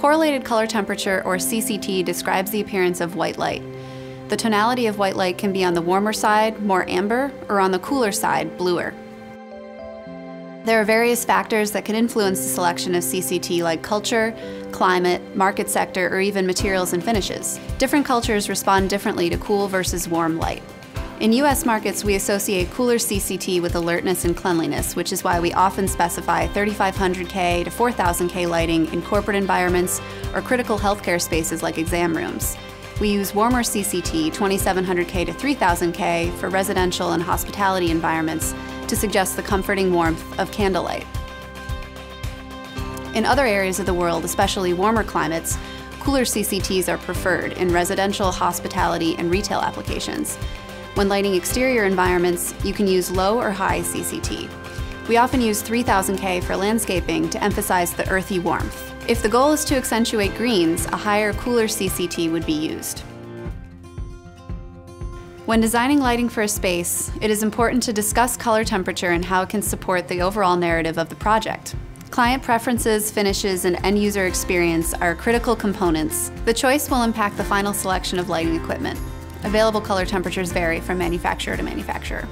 Correlated color temperature, or CCT, describes the appearance of white light. The tonality of white light can be on the warmer side, more amber, or on the cooler side, bluer. There are various factors that can influence the selection of CCT, like culture, climate, market sector, or even materials and finishes. Different cultures respond differently to cool versus warm light. In U.S. markets, we associate cooler CCT with alertness and cleanliness, which is why we often specify 3,500K to 4,000K lighting in corporate environments or critical healthcare spaces like exam rooms. We use warmer CCT, 2,700K to 3,000K, for residential and hospitality environments to suggest the comforting warmth of candlelight. In other areas of the world, especially warmer climates, cooler CCTs are preferred in residential, hospitality, and retail applications. When lighting exterior environments, you can use low or high CCT. We often use 3,000K for landscaping to emphasize the earthy warmth. If the goal is to accentuate greens, a higher, cooler CCT would be used. When designing lighting for a space, it is important to discuss color temperature and how it can support the overall narrative of the project. Client preferences, finishes, and end-user experience are critical components. The choice will impact the final selection of lighting equipment. Available color temperatures vary from manufacturer to manufacturer.